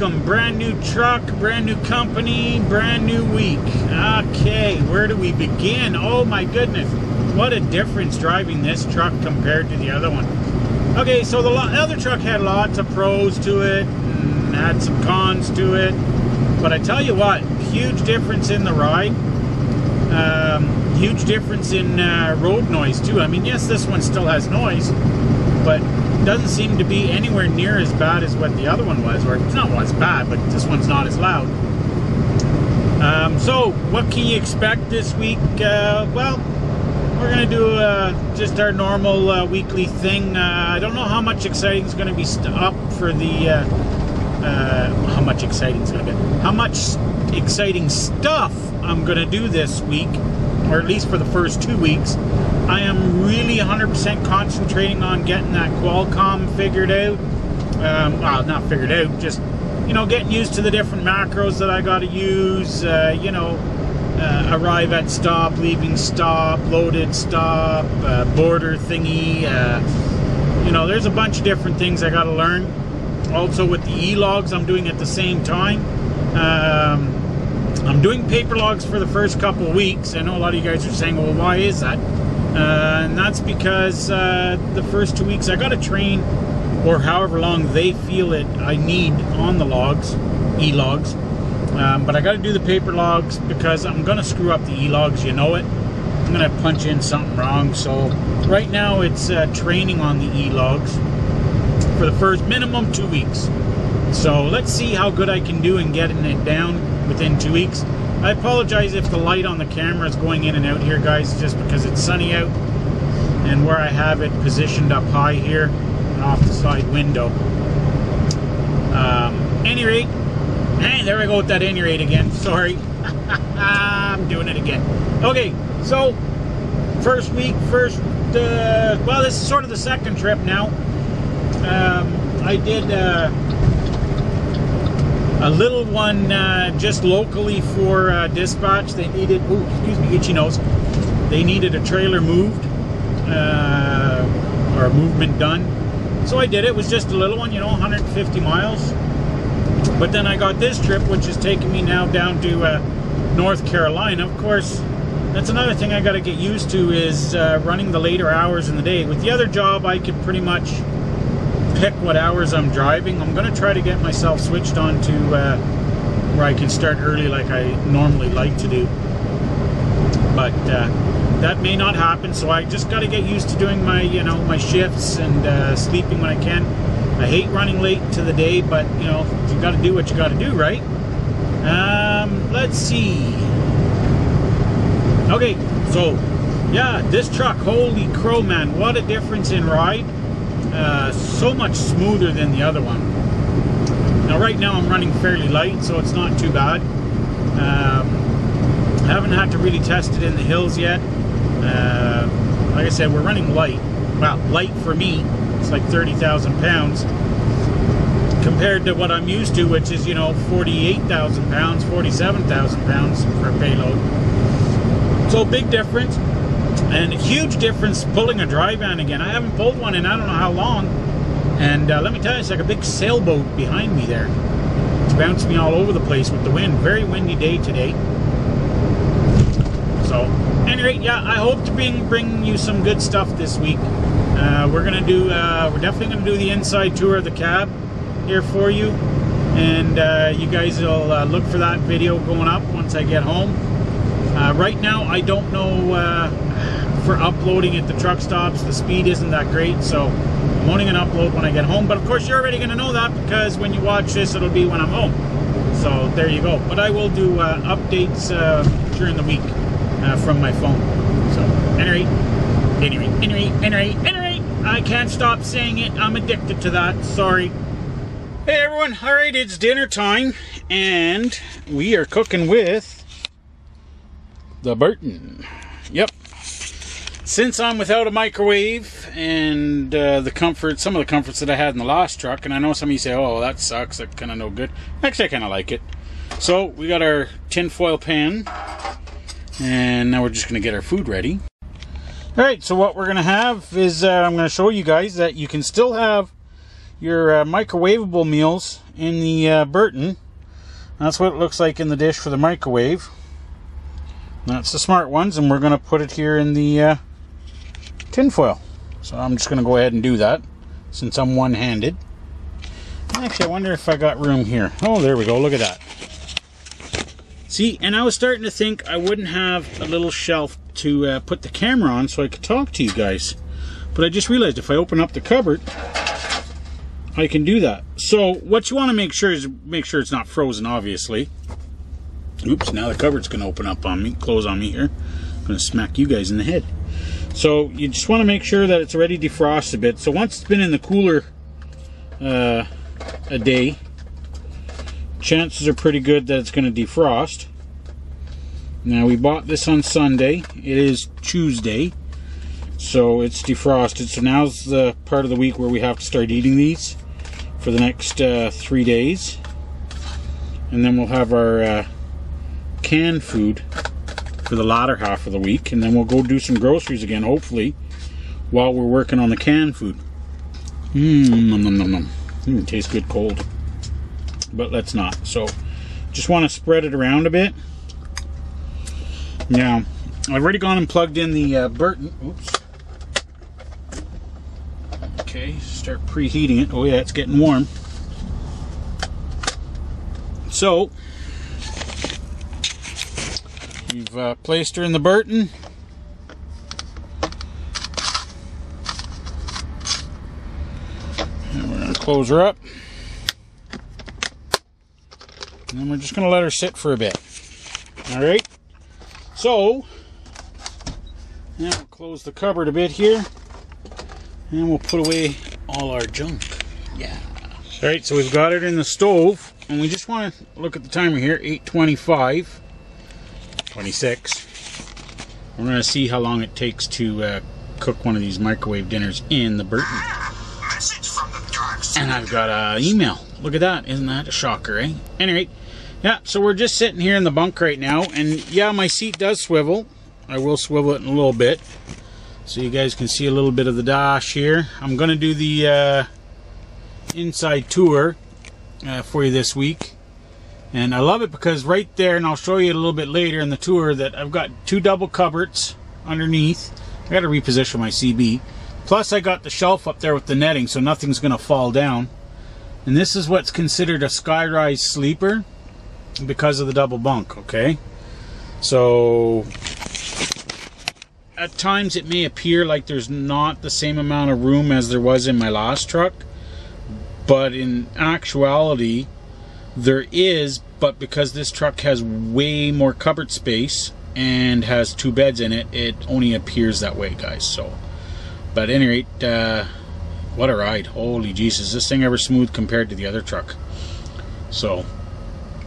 welcome. Brand new truck, brand new company, brand new week. Okay, where do we begin? Oh my goodness, what a difference driving this truck compared to the other one. Okay, so the other truck had lots of pros to it and had some cons to it, but I tell you what, huge difference in the ride. Huge difference in road noise too. I mean, yes, this one still has noise, but doesn't seem to be anywhere near as bad as what the other one was, or it's not as bad, but this one's not as loud. So what can you expect this week? Well, we're gonna do just our normal weekly thing. I don't know how much exciting is gonna be up for the how much exciting stuff I'm gonna do this week, or at least for the first 2 weeks. I am really 100% concentrating on getting that Qualcomm figured out. Well, not figured out, just, you know, getting used to the different macros that I gotta use, you know, arrive at stop, leaving stop, loaded stop, border thingy, you know, there's a bunch of different things I gotta learn. Also with the e-logs I'm doing at the same time. I'm doing paper logs for the first couple weeks. I know a lot of you guys are saying, well, why is that? And that's because the first 2 weeks I gotta train, or however long they feel it I need on the logs, e-logs, but I gotta do the paper logs because I'm gonna screw up the e-logs, you know it. I'm gonna punch in something wrong. So right now it's training on the e-logs for the first minimum 2 weeks. So let's see how good I can do in getting it down within 2 weeks. I apologize if the light on the camera is going in and out here, guys, just because it's sunny out and where I have it positioned up high here and off the side window. Any rate, hey, there we go with that any rate again. Sorry, I'm doing it again. Okay, so first week, well, this is sort of the second trip now. I did a little one just locally for dispatch. They needed, ooh, excuse me, itchy nose. They needed a trailer moved, or a movement done. So I did it. It was just a little one, you know, 150 miles. But then I got this trip, which is taking me now down to North Carolina. Of course, that's another thing I got to get used to is running the later hours in the day. With the other job, I could pretty much pick what hours I'm driving. I'm gonna try to get myself switched on to where I can start early like I normally like to do, but that may not happen, so I just got to get used to doing my, you know, my shifts and sleeping when I can. I hate running late to the day, but you know, you got to do what you got to do, right? Let's see. Okay, so yeah, this truck, holy crow, man, what a difference in ride. So much smoother than the other one. Now right now I'm running fairly light, so it's not too bad. I haven't had to really test it in the hills yet. Like I said, we're running light. Well, light for me, it's like 30,000 pounds compared to what I'm used to, which is, you know, 48,000 pounds, 47,000 pounds for payload. So big difference. And a huge difference pulling a dry van again. I haven't pulled one in I don't know how long. And let me tell you, it's like a big sailboat behind me there. It's bounced me all over the place with the wind. Very windy day today. So, anyway, yeah, I hope to bring you some good stuff this week. We're definitely gonna do the inside tour of the cab here for you. And you guys will look for that video going up once I get home. Right now, I don't know. For uploading at the truck stops, the speed isn't that great, so I'm only gonna upload when I get home. But of course, you're already gonna know that because when you watch this, it'll be when I'm home. So there you go. But I will do updates during the week from my phone. So anyway, I can't stop saying it. I'm addicted to that. Sorry. Hey everyone. All right, it's dinner time, and we are cooking with the Burton. Yep. Since I'm without a microwave and some of the comforts that I had in the last truck, and I know some of you say, oh, that sucks, that kind of no good. Actually, I kind of like it. So we got our tinfoil pan, and now we're just going to get our food ready. All right, so what we're going to have is I'm going to show you guys that you can still have your microwavable meals in the Burton. That's what it looks like in the dish for the microwave. That's the Smart Ones, and we're going to put it here in the tinfoil. So I'm just going to go ahead and do that since I'm one-handed. Actually, I wonder if I got room here. Oh, there we go. Look at that. See, and I was starting to think I wouldn't have a little shelf to put the camera on so I could talk to you guys. But I just realized if I open up the cupboard, I can do that. So what you want to make sure is it's not frozen, obviously. Oops, now the cupboard's going to open up on me, close on me here. I'm going to smack you guys in the head. So you just want to make sure that it's already defrosted a bit. So once it's been in the cooler a day, chances are pretty good that it's going to defrost. Now, we bought this on Sunday. It is Tuesday. So it's defrosted. So now's the part of the week where we have to start eating these for the next 3 days. And then we'll have our canned food for the latter half of the week. And then we'll go do some groceries again, hopefully, while we're working on the canned food. Nom, nom, nom, nom. It tastes good cold. But let's not. So just want to spread it around a bit. Now, I've already gone and plugged in the Burton. Oops. Okay, start preheating it. Oh yeah, it's getting warm. So we've placed her in the Burton. And we're going to close her up. And then we're just going to let her sit for a bit. Alright. So now we'll close the cupboard a bit here. And we'll put away all our junk. Yeah. Alright, so we've got it in the stove. And we just want to look at the timer here. 8:25. 26. We're going to see how long it takes to cook one of these microwave dinners in the Burton. And I've got an email. Look at that. Isn't that a shocker, eh? Anyway, yeah, so we're just sitting here in the bunk right now. And yeah, my seat does swivel. I will swivel it in a little bit, so you guys can see a little bit of the dash here. I'm going to do the inside tour for you this week. And I love it because right there, and I'll show you a little bit later in the tour, that I've got two double cupboards underneath. I've got to reposition my CB. Plus I got the shelf up there with the netting, so nothing's going to fall down. And this is what's considered a skyrise sleeper because of the double bunk, okay? So at times it may appear like there's not the same amount of room as there was in my last truck, but in actuality there is, but because this truck has way more cupboard space and has two beds in it, it only appears that way, guys. So, but at any rate, what a ride. Holy Jesus, this thing ever smooth compared to the other truck. So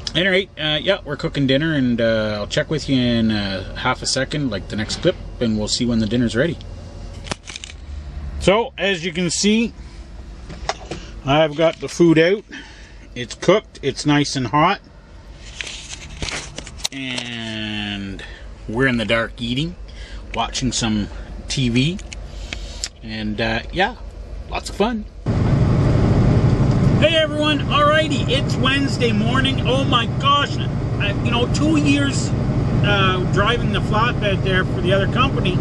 at any rate, yeah, we're cooking dinner, and I'll check with you in half a second, like the next clip, and we'll see when the dinner's ready. So, as you can see, I've got the food out. It's cooked, it's nice and hot, and we're in the dark eating, watching some TV, and yeah, lots of fun. Hey everyone, alrighty, it's Wednesday morning. Oh my gosh, you know, 2 years driving the flatbed there for the other company,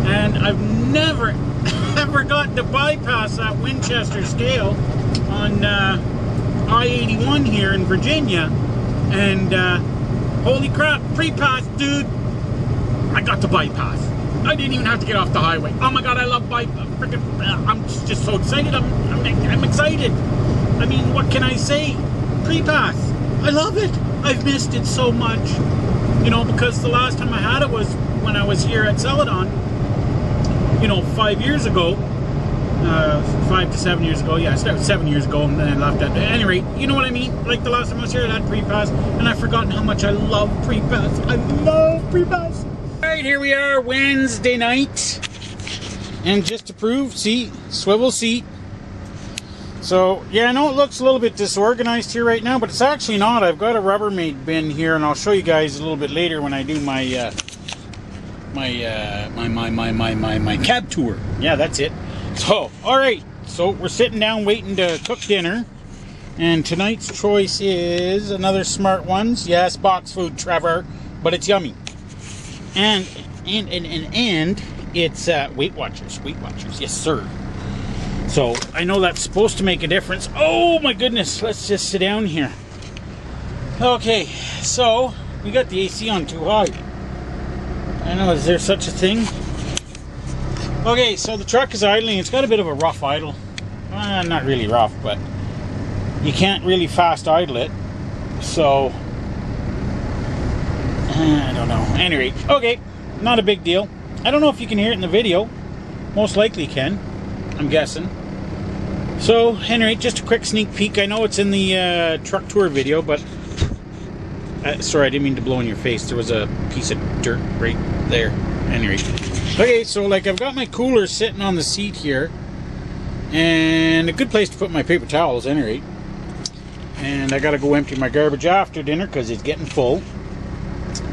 and I've never ever gotten to bypass that Winchester scale on I-81 here in Virginia, and holy crap, Prepass, dude, I got to bypass. I didn't even have to get off the highway. Oh my god, I love bypass. I'm just so excited. I'm excited. I mean, what can I say? Prepass. I love it. I've missed it so much. You know, because the last time I had it was when I was here at Celadon, you know, 5 years ago. 5 to 7 years ago. Yeah, I started 7 years ago and then I left at any rate. You know what I mean? Like the last time I was here, I had Prepass, and I've forgotten how much I love Prepass. I love Prepass. Alright, here we are, Wednesday night. And just to prove, see, swivel seat. So, yeah, I know it looks a little bit disorganized here right now, but it's actually not. I've got a Rubbermaid bin here, and I'll show you guys a little bit later when I do my my cab tour. Yeah, that's it. So, all right, So we're sitting down waiting to cook dinner, and tonight's choice is another Smart Ones. Yes, box food, Trevor, but it's yummy. And it's Weight Watchers. Weight Watchers, yes sir. So I know that's supposed to make a difference. Oh my goodness, let's just sit down here. Okay, so we got the AC on too high. I know, is there such a thing? Okay, so the truck is idling. It's got a bit of a rough idle. Not really rough, but you can't really fast idle it. So, I don't know. Anyway, okay, not a big deal. I don't know if you can hear it in the video. Most likely can, I'm guessing. So, anyway, just a quick sneak peek. I know it's in the truck tour video, but... sorry, I didn't mean to blow in your face. There was a piece of dirt right there. Anyway. Okay, so like I've got my cooler sitting on the seat here. And a good place to put my paper towels, anyway. And I gotta go empty my garbage after dinner because it's getting full.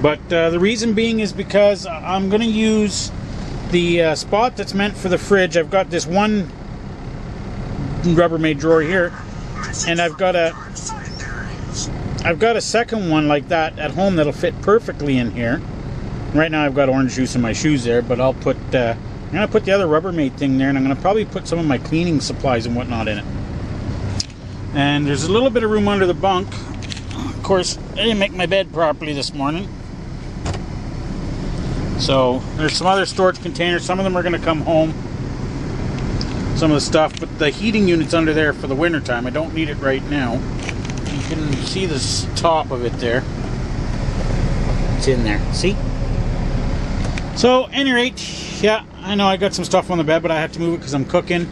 But the reason being is because I'm gonna use the spot that's meant for the fridge. I've got this one Rubbermaid drawer here. And I've got a second one like that at home that'll fit perfectly in here. Right now I've got orange juice in my shoes there, but I'll put, I'm going to put the other Rubbermaid thing there, and I'm going to probably put some of my cleaning supplies and whatnot in it. And there's a little bit of room under the bunk. Of course, I didn't make my bed properly this morning. So there's some other storage containers. Some of them are going to come home. Some of the stuff, but the heating unit's under there for the winter time. I don't need it right now. You can see the top of it there. It's in there. See? So, any rate, yeah, I know I got some stuff on the bed, but I have to move it because I'm cooking.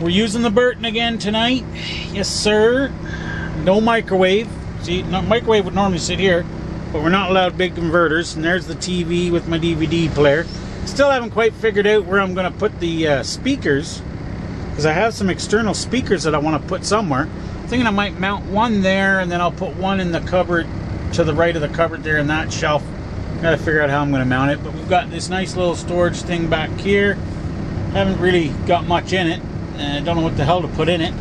We're using the Burton again tonight. Yes, sir. No microwave. See, no microwave would normally sit here, but we're not allowed big converters. And there's the TV with my DVD player. Still haven't quite figured out where I'm going to put the speakers, because I have some external speakers that I want to put somewhere. Thinking I might mount one there, and then I'll put one in the cupboard to the right of the cupboard there in that shelf. Gotta figure out how I'm gonna mount it, but we've got this nice little storage thing back here. Haven't really got much in it, and I don't know what the hell to put in it,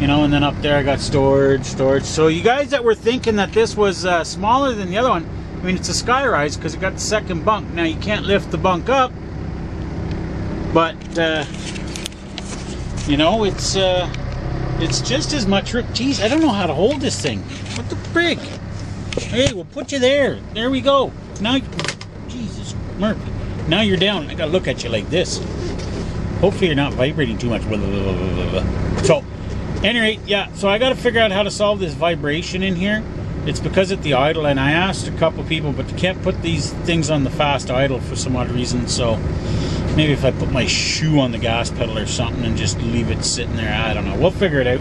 you know. And then up there I got storage. So you guys that were thinking that this was smaller than the other one, I mean, it's a skyrise because it got the second bunk. Now you can't lift the bunk up, but you know, it's just as much room. Geez, I don't know how to hold this thing. What the frig? Hey, we'll put you there. There we go. Now, Jesus, Murphy. Now you're down. I gotta look at you like this. Hopefully you're not vibrating too much. Blah, blah, blah, blah, blah. So, anyway, yeah. So I gotta figure out how to solve this vibration in here. It's because of the idle, and I asked a couple people, but you can't put these things on the fast idle for some odd reason. So maybe if I put my shoe on the gas pedal or something and just leave it sitting there, I don't know. We'll figure it out.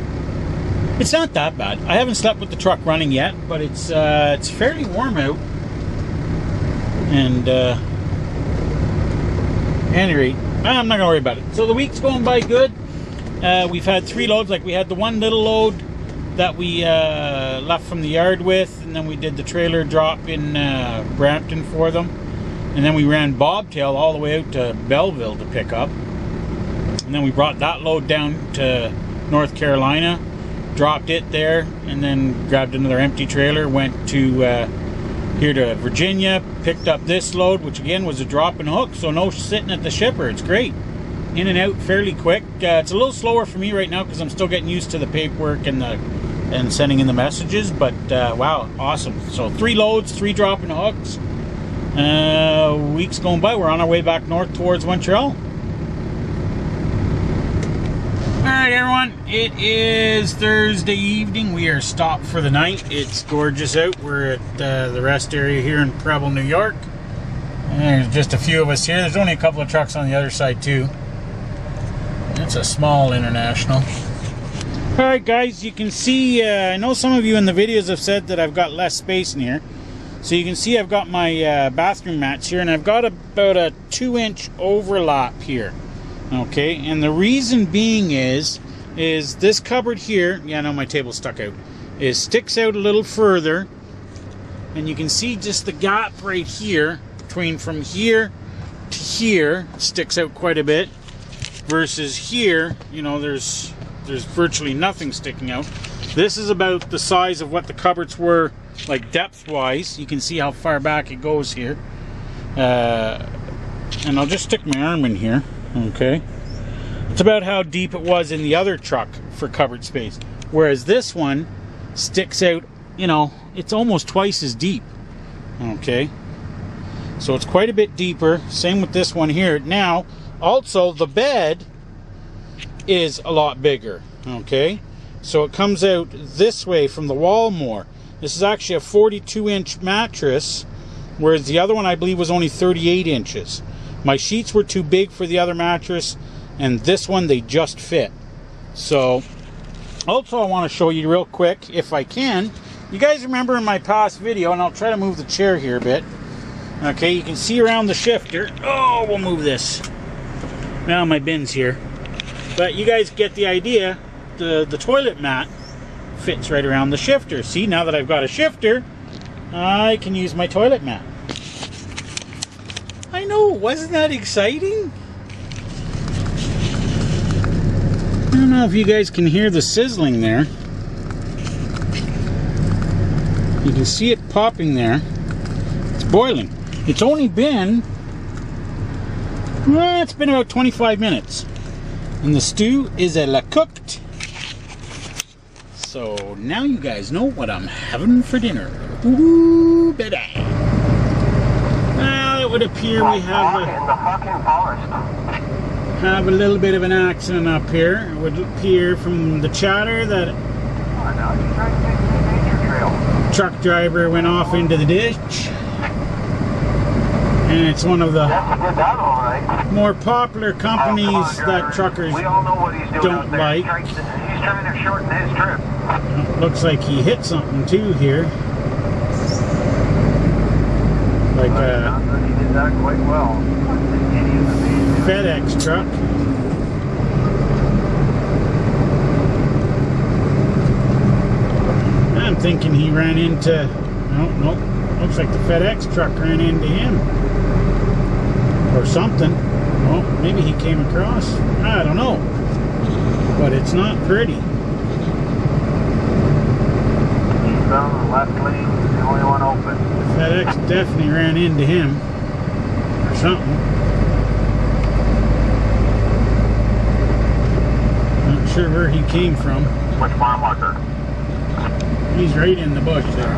It's not that bad. I haven't slept with the truck running yet, but it's fairly warm out. And anyway, I'm not gonna worry about it. So the week's going by good. We've had three loads. Like we had the one little load that we left from the yard with, and then we did the trailer drop in Brampton for them, and then we ran bobtail all the way out to Belleville to pick up, and then we brought that load down to North Carolina, dropped it there, and then grabbed another empty trailer, went to here to Virginia, picked up this load, which again was a drop and hook, so no sitting at the shipper. It's great. In and out fairly quick. It's a little slower for me right now because I'm still getting used to the paperwork and sending in the messages, but wow, awesome. So three loads, three drop and hooks. Week's going by. We're on our way back north towards Montreal. Alright everyone, it is Thursday evening. We are stopped for the night. It's gorgeous out. We're at the rest area here in Preble, New York. And there's just a few of us here. There's only a couple of trucks on the other side too. It's a small international. Alright guys, you can see, I know some of you in the videos have said that I've got less space in here. So you can see I've got my bathroom mats here, and I've got about a 2-inch overlap here. Okay, and the reason being is this cupboard here, yeah, no, my table's stuck out, is sticks out a little further, and you can see just the gap right here between from here to here sticks out quite a bit. versus here, you know, there's virtually nothing sticking out. This is about the size of what the cupboards were, like depth wise. You can see how far back it goes here. And I'll just stick my arm in here. Okay, it's about how deep it was in the other truck for cupboard space, whereas this one sticks out, you know, it's almost twice as deep. Okay, so it's quite a bit deeper. Same with this one here. Now also the bed is a lot bigger. Okay, so it comes out this way from the wall more. This is actually a 42-inch mattress, whereas the other one I believe was only 38 inches. My sheets were too big for the other mattress, and this one they just fit. So also I want to show you real quick, if I can, you guys remember in my past video, and I'll try to move the chair here a bit. Okay, you can see around the shifter. Oh, we'll move this. Now my bin's here. But you guys get the idea. The toilet mat fits right around the shifter. See, now that I've got a shifter, I can use my toilet mat. I know, wasn't that exciting? I don't know if you guys can hear the sizzling there. You can see it popping there. It's boiling. It's only been, well, it's been about 25 minutes. And the stew is a la cooked. So now you guys know what I'm having for dinner. Ooh, baby. Well, it would appear we have a little bit of an accident up here. It would appear from the chatter that truck driver went off into the ditch. And it's one of the more popular companies that truckers don't like. He's trying to shorten his trip. Looks like he hit something too here. Like a FedEx truck. I'm thinking he ran into, no, looks like the FedEx truck ran into him. Or something. Oh, well, maybe he came across. I don't know. But it's not pretty. Eastbound and left lane, the only one open. FedEx definitely ran into him. Or something. Not sure where he came from. Which farm marker? He's right in the bush there.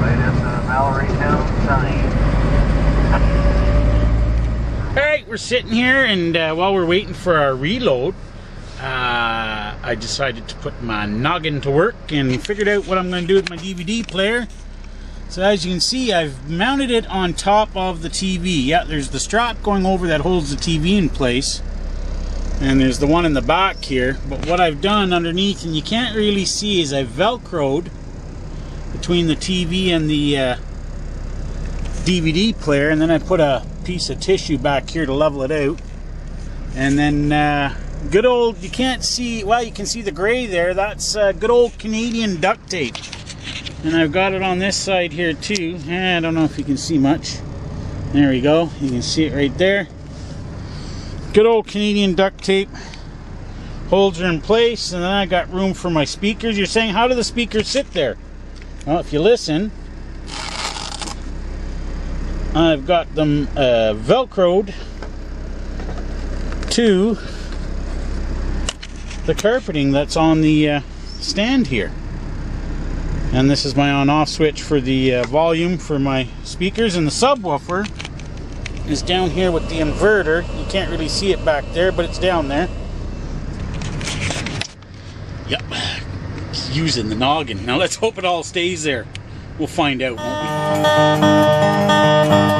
Right at the Mallory Town sign. Alright, we're sitting here, and while we're waiting for our reload, I decided to put my noggin to work and figured out what I'm going to do with my DVD player. So as you can see, I've mounted it on top of the TV. Yeah, there's the strap going over that holds the TV in place, and there's the one in the back here. But what I've done underneath, and you can't really see, is I've velcroed between the TV and the DVD player, and then I put a piece of tissue back here to level it out. And then good old, you can't see, well, you can see the gray there, that's good old Canadian duct tape. And I've got it on this side here too. I don't know if you can see much. There we go, you can see it right there. Good old Canadian duct tape holds her in place, and then I got room for my speakers. You're saying, how do the speakers sit there? Well, if you listen, I've got them velcroed to the carpeting that's on the stand here. And this is my on-off switch for the volume for my speakers, and the subwoofer is down here with the inverter. You can't really see it back there, but it's down there. Yep, using the noggin. Now let's hope it all stays there. We'll find out, won't we?